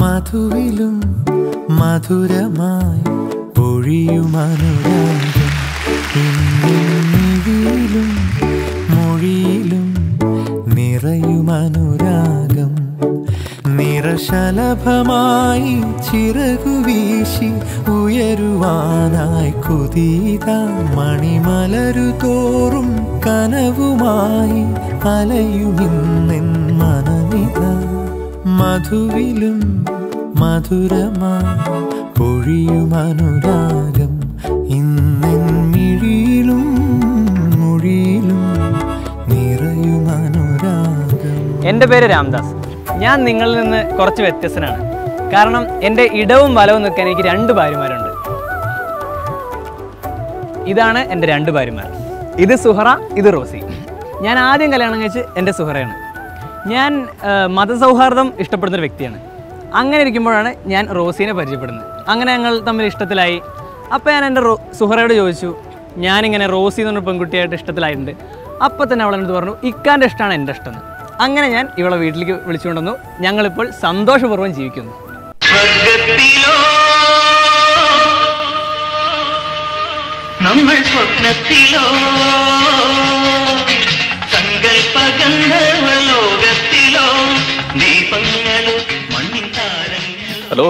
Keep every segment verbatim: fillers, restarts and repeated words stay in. മധുവിലും മധുരമായി പൊഴിയുമനുരാഗം നിവിയിലും മൊഴിയിലും നിറയുമനുരാഗം നിറശലഭമായി ചിറകുവീശി ഉയരുവാനായി കുതിത മണിമലരു തോറും കനവുമായി അലയുമെന്നെൻ മനമിത മധുവിലും മധുരമായി പൊഴിയുമനുരാഗം ഇന്നെൻ മിഴിയിലും മൊഴിയിലും നിറയുമനുരാഗം. എൻ്റെ പേര് രാംദാസ്. ഞാൻ നിങ്ങളിൽ നിന്ന് കുറച്ച് വ്യത്യസ്തനാണ്. കാരണം എൻ്റെ ഇടവും വലവും നിൽക്കാൻ എനിക്ക് രണ്ട് ഭാര്യമാരുണ്ട്. ഇതാണ് എൻ്റെ രണ്ട് ഭാര്യമാർ. ഇത് സുഹറ, ഇത് റോസി. ഞാൻ ആദ്യം കല്യാണം കഴിച്ച് എൻ്റെ സുഹറയാണ്. ഞാൻ മതസൗഹാർദ്ദം ഇഷ്ടപ്പെടുന്നൊരു വ്യക്തിയാണ്. അങ്ങനെ ഇരിക്കുമ്പോഴാണ് ഞാൻ റോസിനെ പരിചയപ്പെടുന്നത്. അങ്ങനെ ഞങ്ങൾ തമ്മിൽ ഇഷ്ടത്തിലായി. അപ്പോൾ ഞാൻ എൻ്റെ റോ സുഹറയോട് ചോദിച്ചു, ഞാനിങ്ങനെ റോസി എന്നൊരു പെൺകുട്ടിയായിട്ട് ഇഷ്ടത്തിലായിട്ടുണ്ട്. അപ്പോൾ തന്നെ അവളെന്നോട് പറഞ്ഞു, ഇക്കാൻ്റെ ഇഷ്ടമാണ് എൻ്റെ ഇഷ്ടം. അങ്ങനെ ഞാൻ ഇവളെ വീട്ടിലേക്ക് വിളിച്ചുകൊണ്ട് വന്നു. ഞങ്ങളിപ്പോൾ സന്തോഷപൂർവ്വം ജീവിക്കുന്നു. ഹലോ,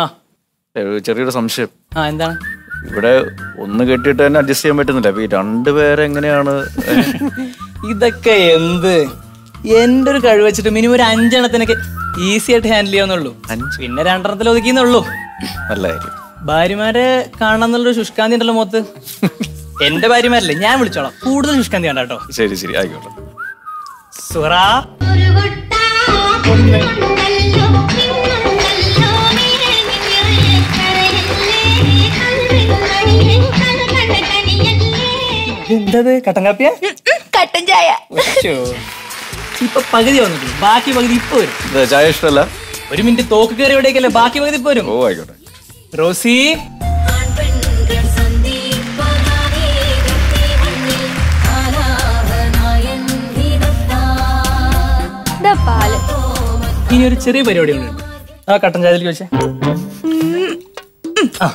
ആ ചെറിയൊരു സംശയം. ആ, എന്താണ്? ഇവിടെ ഒന്ന് കെട്ടിയിട്ട് തന്നെ അഡ്ജസ്റ്റ് ചെയ്യാൻ പറ്റുന്നില്ല. അപ്പൊ ഈ രണ്ടുപേരെ എങ്ങനെയാണ്? ഇതൊക്കെ എന്ത്, എന്റെ ഒരു കഴിവ് വെച്ചിട്ട് മിനിമം ഒരു അഞ്ചെണ്ണത്തിനൊക്കെ ഈസി ആയിട്ട് ഹാൻഡിൽ ചെയ്യാന്നുള്ളൂ. പിന്നെ രണ്ടെണ്ണത്തിൽ ഒതുക്കിന്നുള്ളൂ. ഭാര്യമാരെ കാണണം എന്നുള്ളൊരു ശുഷ്കാന്തി ഉണ്ടല്ലോ മുഖത്ത്. എന്റെ ഭാര്യമാരല്ലേ, ഞാൻ വിളിച്ചോളാം. കൂടുതൽ ശുഷ്കാന്തി കണ്ടോ. ശരി ശരി, ആയിക്കോട്ടെ. സുഹറ, എന്തത് കട്ടൻ കാപ്പിയാ? കട്ടൻ ചായ. ഇപ്പൊ പകുതി വന്നിട്ടില്ല, ബാക്കി പകുതി ഇപ്പൊ വരും. ചായ ഇഷ്ടമല്ല? ഒരു മിനിറ്റ്, തോക്ക് കയറി എവിടേക്കല്ലേ, ബാക്കി പകുതി ഇപ്പൊ വരും. ഓ ആയിക്കോട്ടെ. റോസി, ഇനി ഒരു ചെറിയ പരിപാടികളുണ്ട്. ആ കട്ടൻ ചായയിൽ ചോദിച്ചേ. ആ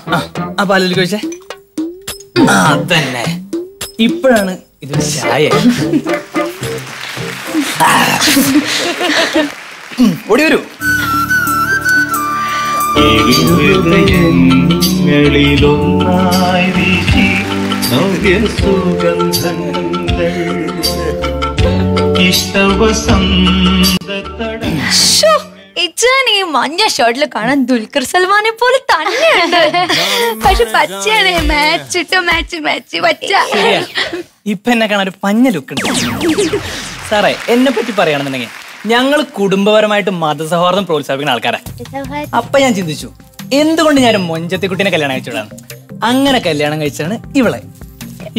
ആ പാലിൽ ചോദിച്ചേ. ആ തന്നെ, ഇപ്പോഴാണ് ഇത് ചായ. ഓടി വരൂ. ഈ മഞ്ഞ ഷർട്ടിൽ കാണാൻ ദുൽഖർ സൽമാനെ പോലെ തന്നെയുണ്ട്. പക്ഷെ പച്ചയാണ്. മാച്ച് ഇട്ടോ, മാച്ച് മാച്ച് പച്ച. ഇപ്പൊ എന്നെ കാണാൻ ഒരു പഞ്ഞ ലുക്ക് ഉണ്ട്. സാറേ, എന്നെ പറ്റി പറയുകയാണെന്നുണ്ടെങ്കിൽ ഞങ്ങൾ കുടുംബപരമായിട്ട് മതസൗഹാർദ്ദം പ്രോത്സാഹിപ്പിക്കുന്ന ആൾക്കാരാണ്. അപ്പൊ ഞാൻ ചിന്തിച്ചു, എന്തുകൊണ്ട് ഞാൻ മൊഞ്ചത്തിക്കുട്ടീനെ കല്യാണം കഴിച്ചോളാണ്. അങ്ങനെ കല്യാണം കഴിച്ചാണ് ഇവളെ.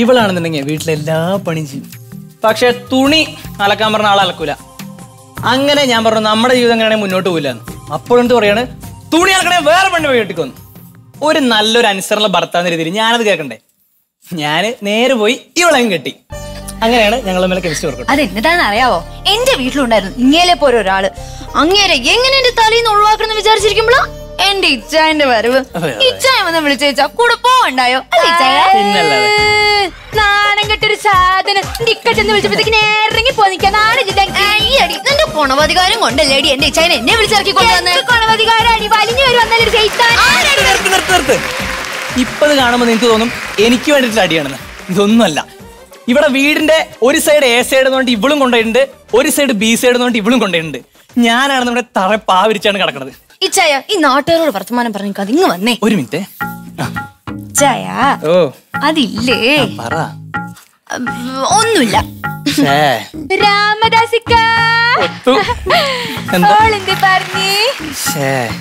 ഇവളാണെന്നുണ്ടെങ്കിൽ വീട്ടിലെല്ലാ പണിയും ചെയ്യും. പക്ഷെ തുണി അലക്കാൻ പറഞ്ഞ ആൾ അലക്കൂല. അങ്ങനെ ഞാൻ പറഞ്ഞു, നമ്മുടെ ജീവിതം എങ്ങനെയാണെങ്കിൽ മുന്നോട്ട് പോകില്ല. അപ്പോഴെന്ത് പറയാണ്, തുണി അലക്കണേ വേറെ പണ്ട് വീട്ടിക്കൊന്നു. ഒരു നല്ലൊരു അനുസരണ ഭർത്താവിന്റെ രീതിയിൽ ഞാനത് കേൾക്കണ്ടേ. ഞാൻ നേരെ പോയി ഇവളെയും കെട്ടി. അങ്ങനെയാണ് ഞങ്ങൾ തമ്മിൽ കെമിസ്ട്രി വർക്ക്. അതെന്താണെന്ന് അറിയാവോ, എന്റെ വീട്ടിലുണ്ടായിരുന്നു ഇങ്ങേലെ പോലെ ഒരാള്. അങ്ങേരെ എങ്ങനെ എന്റെ തലേന്ന് ഒഴിവാക്കണം വിചാരിച്ചിരിക്കുമ്പോഴാ എന്റെ ഇച്ചായന്റെ വരവ്. ഇച്ചായ വന്ന് വിളിച്ചാ കൂടെ പോണ്ടായോ? നാണം കെട്ടൊരു സാധനം ടിക്കറ്റെന്ന് വിളിച്ചപ്പോഴത്തേക്ക് ഇറങ്ങി പോയിക്കാ. കുണവധികാരം കൊണ്ടല്ലേ അടി എന്റെ ഇച്ചായനെ എന്നെ വിളിച്ചിറക്കി കൊണ്ടുവന്ന്. കുണവധികാരം അടി വലിഞ്ഞു വരും. ഇപ്പത് കാണുമ്പോൾ നിങ്ങൾക്ക് തോന്നും എനിക്ക് വേണ്ടിയിട്ടുള്ള അടിയാണെന്ന്. ഇതൊന്നുമല്ല. ഇവിടെ വീടിന്റെ ഒരു സൈഡ് എ സൈഡ് എന്ന് പറഞ്ഞിട്ട് ഇവളും കൊണ്ടുപോയിട്ടുണ്ട്, ഒരു സൈഡ് ബി സൈഡ് എന്ന് പറഞ്ഞിട്ട് ഇവളും കൊണ്ടുപോയിട്ടുണ്ട്. ഞാനാണ് നമ്മുടെ തറ പാവരിച്ചാണ് കിടക്കുന്നത്. ഇച്ചായ, ഈ നാട്ടുകാരോട് വർത്തമാനം പറഞ്ഞു അതിങ്ങ് വന്നേ. ഒരു മിനിറ്റ്. ഓ അതില്ലേ, ഒന്നുമില്ല. രാമദാസിക്ക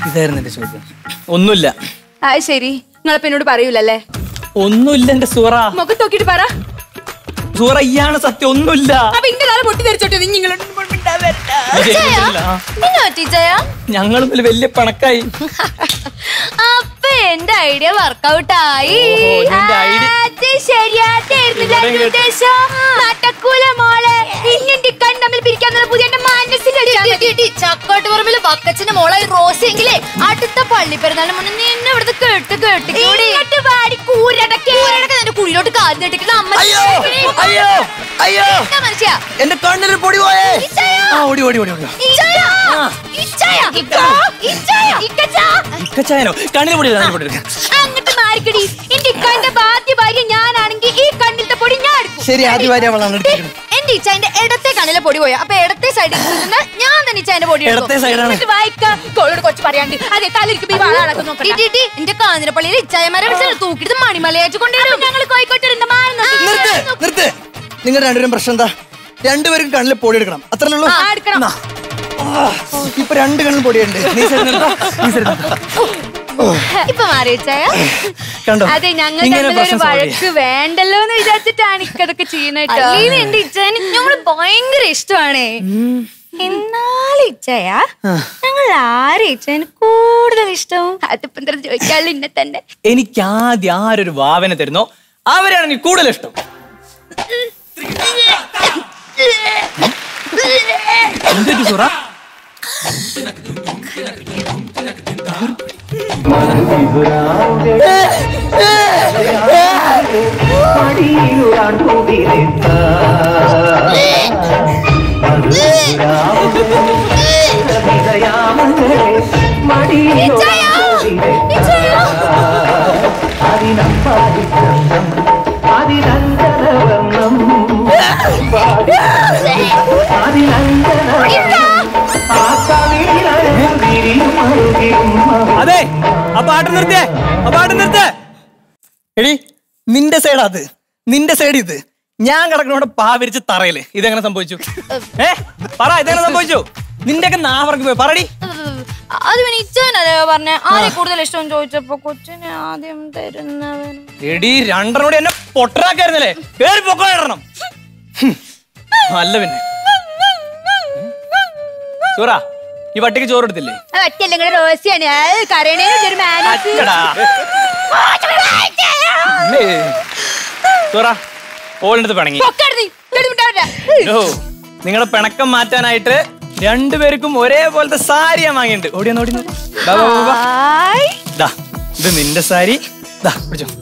ഇതായിരുന്നു എന്റെ ചോദ്യം. ഒന്നുമില്ല. ആ ശരി, നിങ്ങളപ്പ എന്നോട് പറയൂലല്ലേ? ഒന്നുമില്ല. എന്റെ സുഹറ മുഖത്ത് നോക്കിട്ട് പറ. സുഹറ, ഇയാണ് സത്യം, ഒന്നുമില്ല. ഞങ്ങൾ വലിയ പണക്കായി. അപ്പൊ എന്റെ ഐഡിയ വർക്കൗട്ട് ആയി. ശരിയായിട്ടായിരുന്നില്ല. ഇടി ചക്കോട്ടുപറമ്പിലെ വക്കച്ചന്റെ മോളായി റോസിയെങ്കിലേ അടുത്ത പള്ളി പെരുന്നാളിന് മുന്നേ നിന്നെ ഇവിടുത്തെ കേട്ട് കേട്ട് വാടി കൂരടക്കെ നിന്റെ കുഴിയിലോട്ട് കാഞ്ഞിട്ടിട്ട് അമ്മ മനുഷ്യാ എന്റെ കണ്ണിൽ പൊടി പോയേ ഓടി ഓടി ഓടി ഓടി കണ്ണിൽ പൊടി അങ്ങോട്ട് മാറിക്കടി എന്റെ ഇക്കാന്റെ ബാധ്യ ഭാര്യ ഞാനാണെങ്കിൽ ഈ കണ്ണിലത്തെ പൊടി ഞാൻ ശരി ആദ്യ ഭാര്യ അവളാണ് ഇച്ചാന്റെ ഇടത്തെ കണ്ണിലെ പൊടി പോയാ അപ്പൊ ഇടത്തെ സൈഡിൽ ഞാൻ തന്നെ ഇച്ചാന്റെ പൊടി വായിക്കോളോട് കുറച്ച് പറയാണ്ട് അതെ തലയിരിക്കും ഈ വാളാളൊക്കെ നോക്കട്ടെ എന്റെ കാഞ്ഞിരപ്പള്ളിയിൽ ഇച്ചായമാരെ വിളിച്ചാൽ തൂക്കിട്ട് മണിമലയാച്ചു കൊണ്ടുവരും ഞങ്ങൾ കോഴിക്കോട്ടിരുന്ന നിർത്ത് നിങ്ങളുടെ രണ്ടുപേരും പ്രശ്നം എന്താ രണ്ടുപേരും കണ്ണിൽ പൊടി എടുക്കണം അത്രേ ഉള്ളൂ എടുക്കണം ഇപ്പൊ രണ്ട് കണ്ണിൽ പൊടിയുണ്ട് ഇപ്പൊ മാറിയിച്ചായ അതെ ഞങ്ങൾ ഒരു വഴക്ക് വേണ്ടല്ലോ എന്ന് വിചാരിച്ചിട്ടാണ് ഇതൊക്കെ ചെയ്യുന്നത് എന്റെ ഇച്ചായന് ഞങ്ങള് ഭയങ്കര ഇഷ്ടമാണേ എന്നാലും ഇച്ചായ ഞങ്ങൾ ആരെ ഇച്ചായന് കൂടുതൽ ഇഷ്ടവും അതിപ്പോ ചോദിക്കാറില്ല ഇന്നെ തന്നെ എനിക്ക് ആദ്യം ആരൊരു വാവനെ തരുന്നോ അവരാണ് എനിക്ക് കൂടുതൽ ഇഷ്ടം അതെ ആ പാട്ട് നിർത്തിയേ ആ പാട്ട് നിർത്തേ എടി നിന്റെ സൈഡ് അത് നിന്റെ സൈഡ് ഇത് ഞാൻ കിടക്കുന്നവിടെ പാ വിരിച്ച് തറയില് ഇതെങ്ങനെ സംഭവിച്ചു ഏ പറ ഇതെങ്ങനെ സംഭവിച്ചു നിന്റെ ഒക്കെ നാവർക്ക് പോയി പറടി അത് ഇച്ചാനല്ലേ പറഞ്ഞ ആരെ കൂടുതൽ ഇഷ്ടം ചോദിച്ചപ്പോ കൊച്ചിനെ ആദ്യം തരുന്നവൻ എടി രണ്ടരൂടെ എന്നെ പൊട്ടറാക്കായിരുന്നല്ലേ കേറി പൊക്കോ ഇടണം അല്ല പിന്നെ സൂറ ഈ വട്ടിക്ക് ചോറ് എടുത്തില്ലേ നിങ്ങളുടെ പിണക്കം മാറ്റാനായിട്ട് രണ്ടുപേർക്കും ഒരേപോലത്തെ സാരിയാ വാങ്ങിണ്ട് ഇത് നിന്റെ സാരി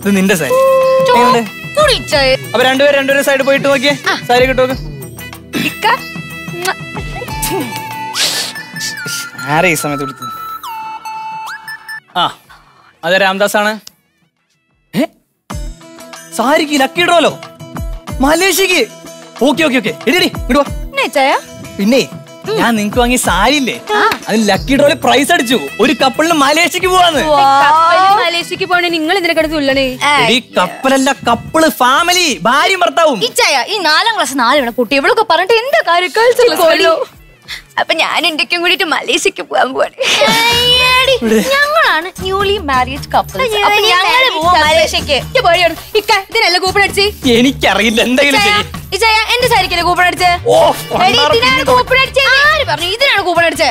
ഇത് നിന്റെ സാരി അപ്പൊ രണ്ടുപേരും രണ്ടുപേരും സൈഡ് പോയിട്ട് നോക്കിയേ സാരി കിട്ടുമോ ആരെ ഈ സമയത്ത് വിളിച്ചു ആ അതെ രാംദാസാണ് സാരിക്ക് ലക്കി ഡ്രോലോ മലേഷ്യക്ക് ഓക്കെ ഓക്കെ ഓക്കെ എടി ഇടുവാ പിന്നെ ഞാൻ നിങ്ങക്ക് വാങ്ങി സാരി ഇല്ലേ അതിന് ലക്കി ഡ്രോയിൽ പ്രൈസ് അടിച്ചു ഒരു കപ്പലിന് മലേഷ്യക്ക് പോവാന്ന് മലേഷ്യക്ക് പോണേ നിങ്ങൾ ഇതിനെ ഈ കപ്പലല്ല കപ്പിള് ഫാമിലി ഭാര്യ ഭർത്താവും ഈ നാലാം ക്ലാസ് നാല് കുട്ടി ഇവളൊക്കെ പറഞ്ഞിട്ട് എന്താ കാര്യം അപ്പൊ ഞാൻ എന്റെക്കും കൂടിട്ട് മലേഷ്യക്ക് പോകാൻ പോവാണ് ഞങ്ങളാണ് ന്യൂലി മാരീഡ് കപ്പിൾ ഇതിനല്ല കൂപ്പൺ അടിച്ച് എനിക്കറിയില്ല എന്തെങ്കിലും എന്റെ സാരിക്കല്ലേ കൂപ്പൺ അടിച്ചേ കൂപ്പൺ അടിച്ചേ ആര് പറഞ്ഞു ഇതിനാണ് കൂപ്പൺ അടിച്ചേ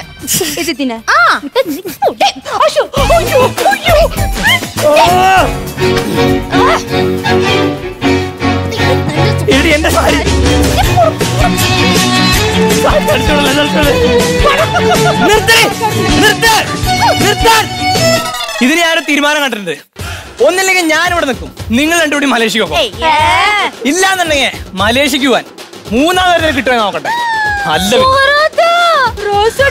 ഇതിന് ഞാനൊരു തീരുമാനം കണ്ടിട്ടുണ്ട് ഒന്നില്ലെങ്കിൽ ഞാനിവിടെ നിൽക്കും നിങ്ങൾ രണ്ടുകൂടി മലേഷ്യക്ക് പോകും ഇല്ലാന്നുണ്ടെങ്കിൽ മലേഷ്യക്ക് പോവാൻ മൂന്നാം തരത്തിൽ കിട്ടുമെന്ന് നോക്കട്ടെ അല്ല